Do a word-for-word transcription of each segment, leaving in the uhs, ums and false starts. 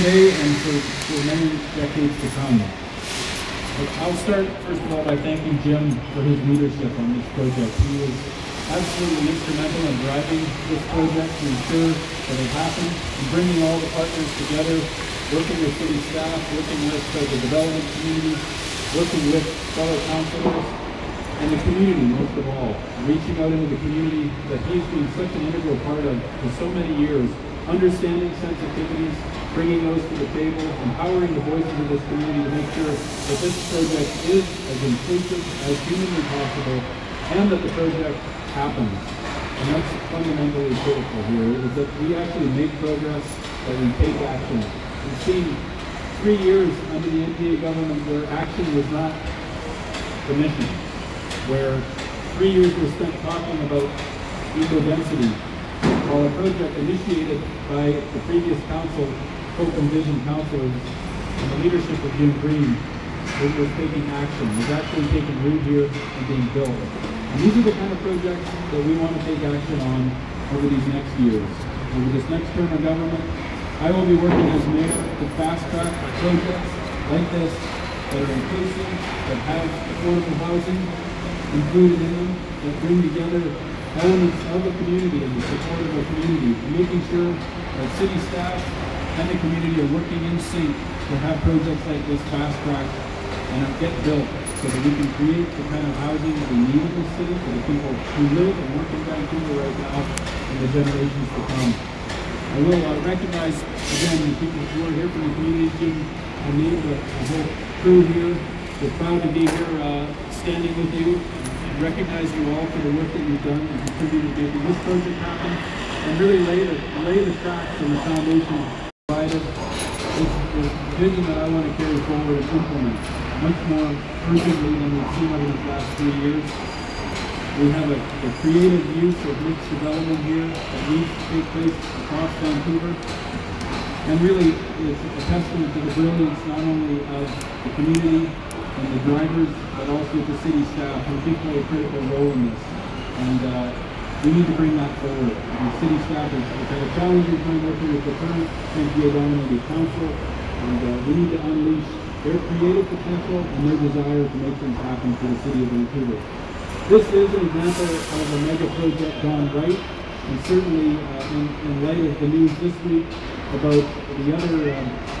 today and for, for many decades to come. I'll start, first of all, by thanking Jim for his leadership on this project. He was absolutely instrumental in driving this project to ensure that it happened, and bringing all the partners together, working with city staff, working with uh, the development community, working with fellow councilors, and the community most of all. Reaching out into the community that he's been such an integral part of for so many years, understanding sensitivities, bringing those to the table, empowering the voices of this community to make sure that this project is as inclusive as humanly possible, and that the project happens. And that's fundamentally critical here, is that we actually make progress, that we take action. We've seen three years under the N P A government where action was not permissioned, where three years were spent talking about eco-density, while a project initiated by the previous council, Hope and Vision Councilors, and the leadership of Jim Green, which was taking action, was actually taking root here and being built. And these are the kind of projects that we want to take action on over these next years. Over this next term of government, I will be working as mayor to fast-track projects like this that are inclusive, that have affordable housing included in them, that bring together elements of the community and the support of the community, making sure that city staff and the community are working in sync to have projects like this fast-tracked and get built so that we can create the kind of housing that we need in this city for the people who live and work in Vancouver right now and the generations to come. I will uh, recognize, again, the people who are here from the community, Jim, and the, the whole crew here. We're proud to be here uh, standing with you. Recognize you all for the work that you've done and contributed to making this project happen, and really lay the, lay the tracks and the foundation provided. It's the vision that I want to carry forward and implement much more urgently than we've seen over the last three years. We have a, a creative use of mixed development here that needs to take place across Vancouver. And really, it's a testament to the brilliance not only of the community and the drivers, but also the city staff, who do play a critical role in this. And uh, we need to bring that forward. And the city staff has had a challenging time working with the current N P A-dominated council, and uh, we need to unleash their creative potential and their desire to make things happen for the city of Vancouver. This is an example of a mega project gone right, and certainly uh, in, in light of the news this week about the other uh,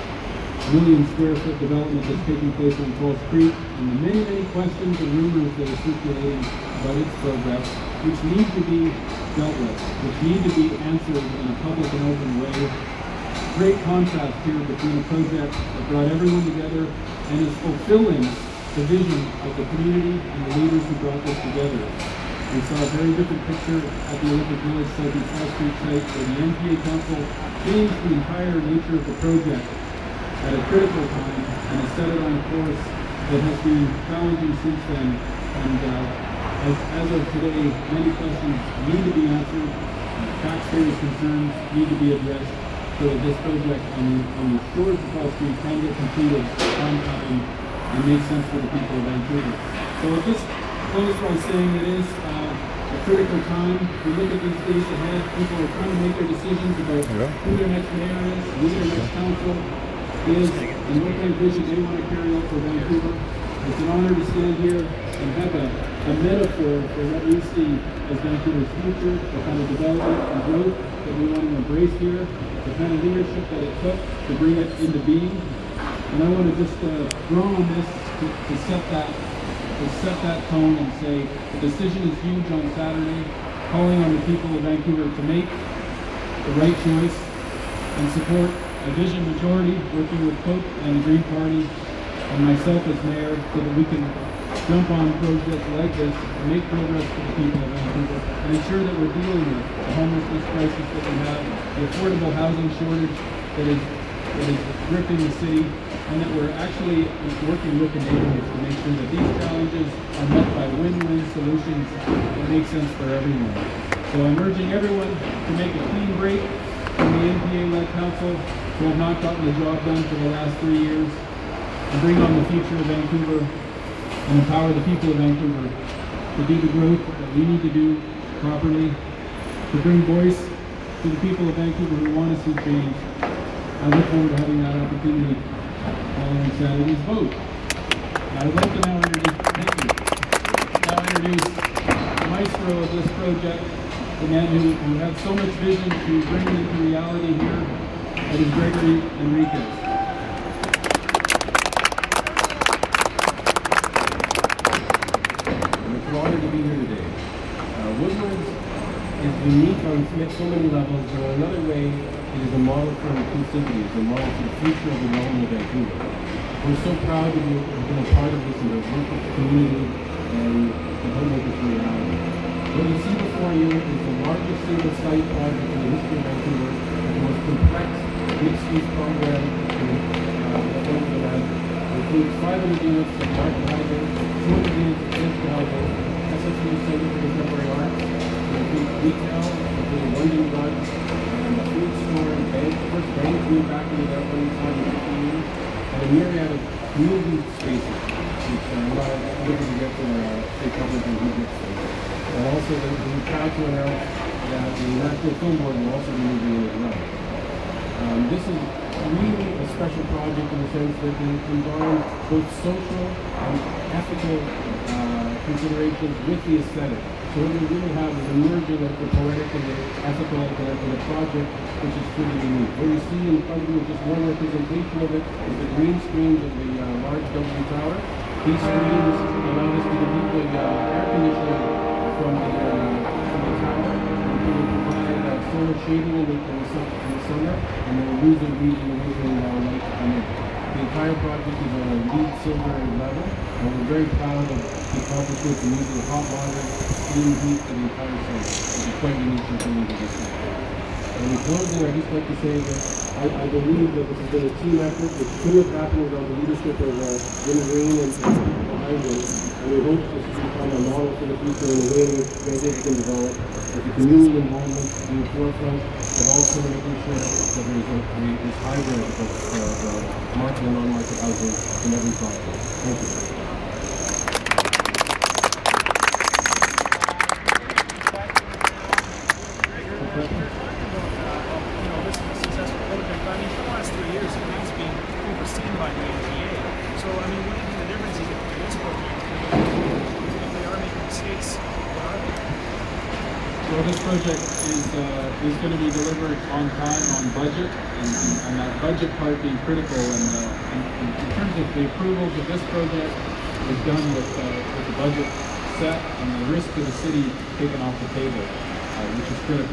million square foot development that's taking place on Falls Creek, and the many, many questions and rumors that are circulating about its progress, which need to be dealt with, which need to be answered in a public and open way. Great contrast here between a project that brought everyone together and is fulfilling the vision of the community and the leaders who brought this together. We saw a very different picture at the Olympic Village site and South Street site, where the N P A Council changed the entire nature of the project at a critical time, and has set it on a course that has been challenging since then. And uh, as, as of today, many questions need to be answered, taxpayers' concerns need to be addressed, so that this project on, on the shores of South Street can get completed on time and make sense for the people of Vancouver. So I'll just close by saying it is uh, a critical time. We look at these days ahead, people are trying to make their decisions about Hello. who their next mayor is, who their next council is, and what kind of vision they want to carry out for Vancouver. It's an honor to stand here and have a, a metaphor for what we see as Vancouver's future, the kind of development and growth that we want to embrace here, the kind of leadership that it took to bring it into being. And I want to just uh, draw on this to, to set that to set that tone and say the decision is huge on Saturday, calling on the people of Vancouver to make the right choice and support a vision majority, working with Pope and the Green Party and myself as mayor, so that we can jump on projects like this and make progress for the people of Vancouver and ensure that we're dealing with the homelessness crisis that we have, the affordable housing shortage that is, that is gripping the city, and that we're actually working with the neighborhoods to make sure that these challenges are met by win-win solutions that make sense for everyone. So I'm urging everyone to make a clean break from the N P A-led council, who have not gotten the job done for the last three years, and bring on the future of Vancouver and empower the people of Vancouver to do the growth that we need to do properly, to bring voice to the people of Vancouver who want to see change, I look forward to having that opportunity following Saturday's vote. I would like to now introduce, thank you, now introduce the maestro of this project, the man who, who had so much vision to bring into reality here, that is Gregory Enriquez. It's an honor to be here today. Uh, Woodward's is unique on so many levels, but in another way, it is a model for inclusivity, it's a model for the future of the development of Vancouver. We're so proud to be to be a part of this and to work with the community and to help make this reality. What you see before you is the largest single site project in the history of Vancouver, the most complex mixed-use program that goes to that. It includes five hundred units of market housing, two hundred units of dense housing, S S U Center for Contemporary Arts, it includes retail, including London Drugs, a food store and bank, first bank moved back into that one time in fifteen years, and a myriad of community spaces, which are a lot of people to get from our state government and regional spaces. And also, we're proud to announce that the National Film Board will also be moving in as well. Um, this is really a special project in the sense that it combines both social and ethical uh, considerations with the aesthetic. So what we really have is a merging of the poetic and the ethical and the project, which is pretty unique. What we see in front of you is just one representation of it, is the green screens of the uh, large W Tower. These screens allow us to deploy uh, air conditioning from the, uh, from the tower. We can provide uh, solar shading in the, in the summer, and then we're losing reading and losing uh, light on it. The entire project is on a lead silver level, and we're very proud of the accomplishments in using hot water, clean heat for the entire site, which is quite unique for the industry. And in closing, I'd just like to say that I, I believe that this has been a team effort, which couldn't have happened without the leadership of uh, Jim Green and people behind him, and we hope this will become a model for the future in the way in which Vancouver can develop, with the community involvement in the forefront, but also making sure that there is a this hybrid of uh, market and non-market housing in every project. Thank you. Well, this project is uh, is going to be delivered on time, on budget, and, and, and that budget part being critical. And uh, in, in, in terms of the approvals of this project, was done with uh, with the budget set and the risk to the city taken off the table, uh, which is critical.